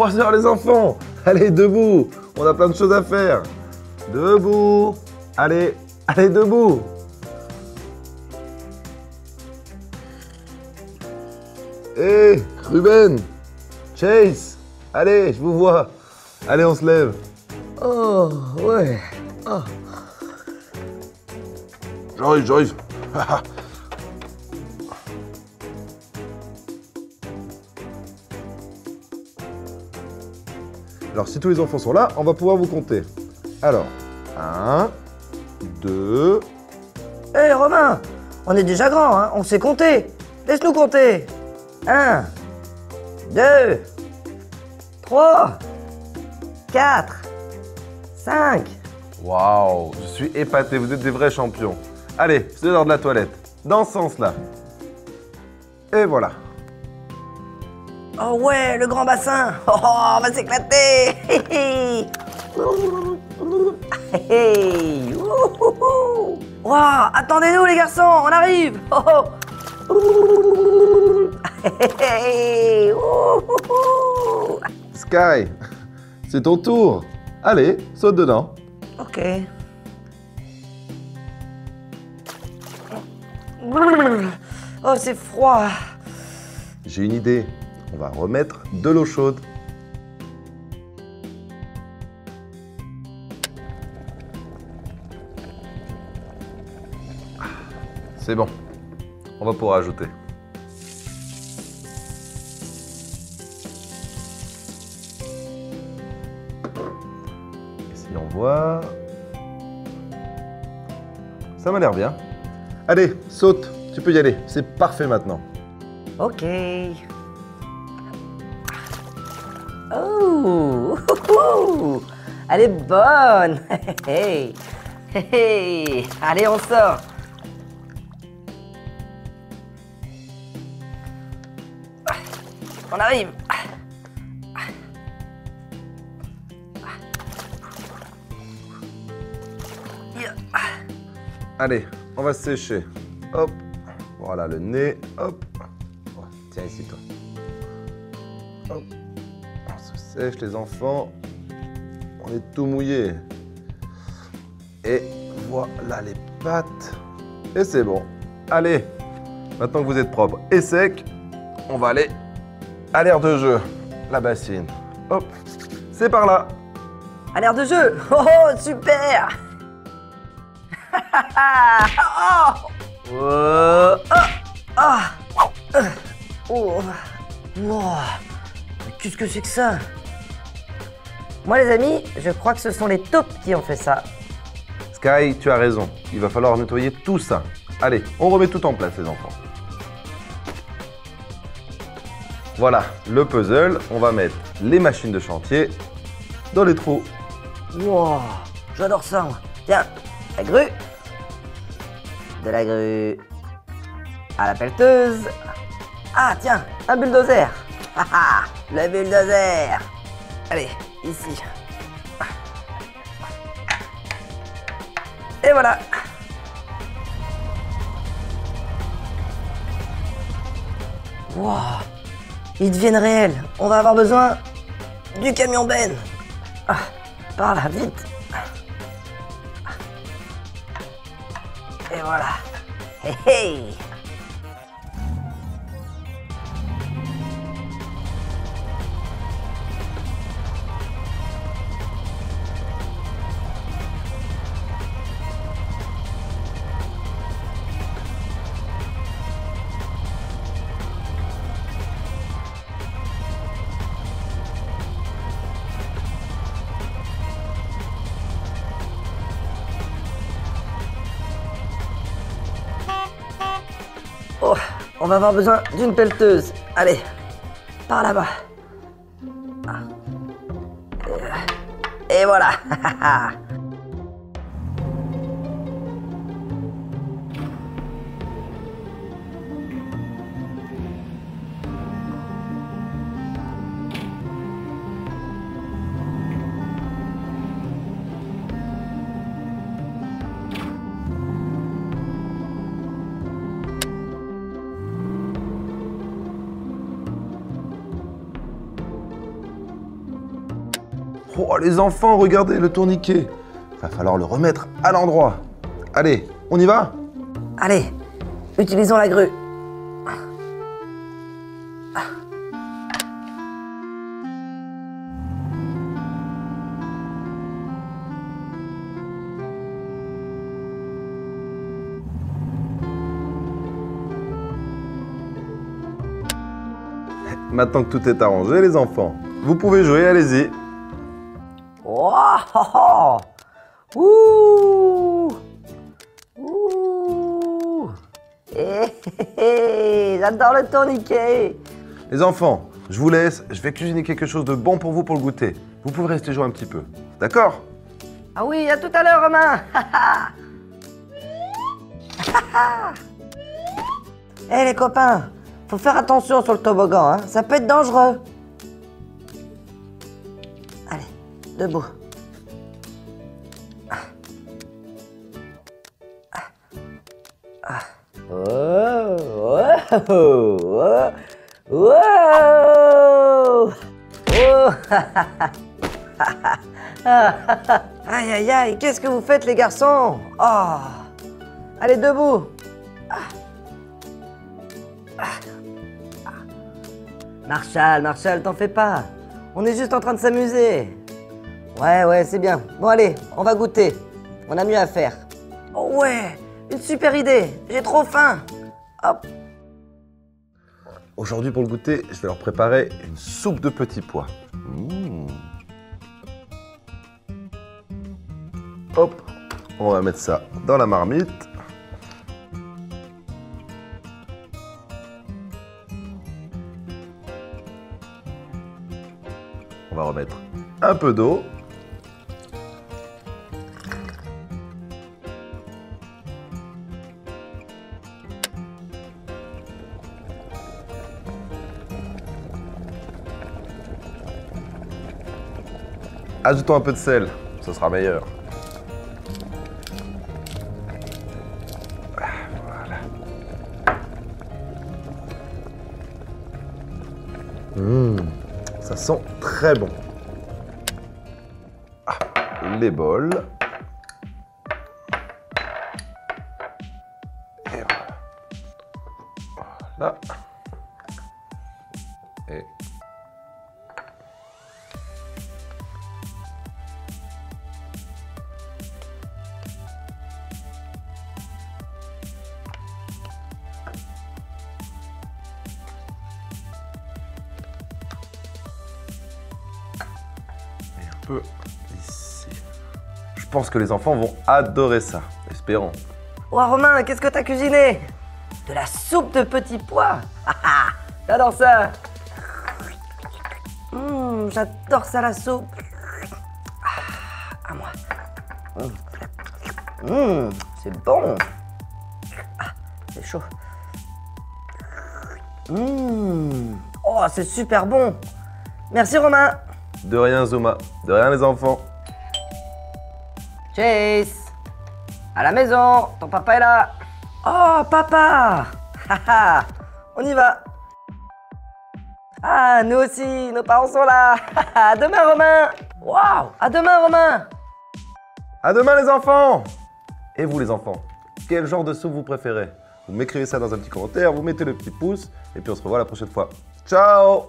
3 heures les enfants. Allez, debout. On a plein de choses à faire. Debout. Allez, allez, debout. Hey, Ruben, Chase, allez, je vous vois. Allez, on se lève. Oh, ouais. Oh. J'arrive, j'arrive. Alors, si tous les enfants sont là, on va pouvoir vous compter. Alors, 1, 2... Hé, Romain, on est déjà grand, hein, on sait compter. Laisse-nous compter. 1, 2, 3, 4, 5. Waouh, je suis épaté, vous êtes des vrais champions. Allez, c'est l'heure de la toilette. Dans ce sens-là. Et voilà. Oh ouais, le grand bassin. Oh, on va s'éclater. Waouh, attendez-nous les garçons, on arrive. Sky, c'est ton tour. Allez, saute dedans. Ok. Oh, c'est froid. J'ai une idée. On va remettre de l'eau chaude. C'est bon. On va pouvoir ajouter. On voit. Ça m'a l'air bien. Allez, saute, tu peux y aller. C'est parfait maintenant. Ok. Oh, elle est bonne. Allez, on sort. On arrive. Allez, on va se sécher. Hop, voilà le nez. Hop, oh, tiens ici toi. Hop, on se sèche les enfants. On est tout mouillé. Et voilà les pattes. Et c'est bon. Allez, maintenant que vous êtes propre et sec, on va aller à l'aire de jeu. La bassine. Hop, c'est par là. À l'aire de jeu. Oh, super. Qu'est-ce que c'est que ça? Moi les amis, je crois que ce sont les taupes qui ont fait ça. Sky, tu as raison. Il va falloir nettoyer tout ça. Allez, on remet tout en place les enfants. Voilà, le puzzle. On va mettre les machines de chantier dans les trous. Wow, j'adore ça. Tiens. La grue, de la grue à la pelleteuse. Ah tiens, un bulldozer. Le bulldozer. Allez, ici. Et voilà. Wow, ils deviennent réels. On va avoir besoin du camion Ben. Ah, par là, vite. Et voilà. Hey, hey. Oh, on va avoir besoin d'une pelleteuse. Allez, par là-bas. Et voilà. Oh les enfants, regardez le tourniquet. Va falloir le remettre à l'endroit. Allez, on y va? Allez, utilisons la grue. Maintenant que tout est arrangé, les enfants, vous pouvez jouer, allez-y. Oh, oh, oh. Ouh. Ouh. J'adore le tourniquet. Les enfants, je vous laisse, je vais cuisiner quelque chose de bon pour vous pour le goûter. Vous pouvez rester jouer un petit peu, d'accord? Ah oui, à tout à l'heure, Romain. Hé hey, les copains, faut faire attention sur le toboggan, hein. Ça peut être dangereux. Allez, debout. Aïe, aïe, aïe, qu'est-ce que vous faites les garçons? Oh. Allez, debout. Marshall, Marshall, t'en fais pas. On est juste en train de s'amuser. Ouais, ouais, c'est bien. Bon, allez, on va goûter. On a mieux à faire. Oh ouais, une super idée. J'ai trop faim. Hop. Aujourd'hui, pour le goûter, je vais leur préparer une soupe de petits pois. Mmh. Hop, on va mettre ça dans la marmite. On va remettre un peu d'eau. Ajoutons un peu de sel, ce sera meilleur. Voilà. Ça sent très bon. Ah, les bols. Et voilà. Et ici. Je pense que les enfants vont adorer ça, espérons. Ouah Romain, qu'est-ce que t'as cuisiné? De la soupe de petits pois. J'adore ça. J'adore ça la soupe. À moi. C'est bon. C'est chaud. Oh, c'est super bon. Merci Romain. De rien, Zuma. De rien, les enfants. Chase, à la maison, ton papa est là. Oh, papa. On y va. Ah, nous aussi, nos parents sont là. À demain, Romain. Waouh, à demain, Romain. À demain, les enfants. Et vous, les enfants, quel genre de soupe vous préférez? Vous m'écrivez ça dans un petit commentaire, vous mettez le petit pouce, et puis on se revoit la prochaine fois. Ciao.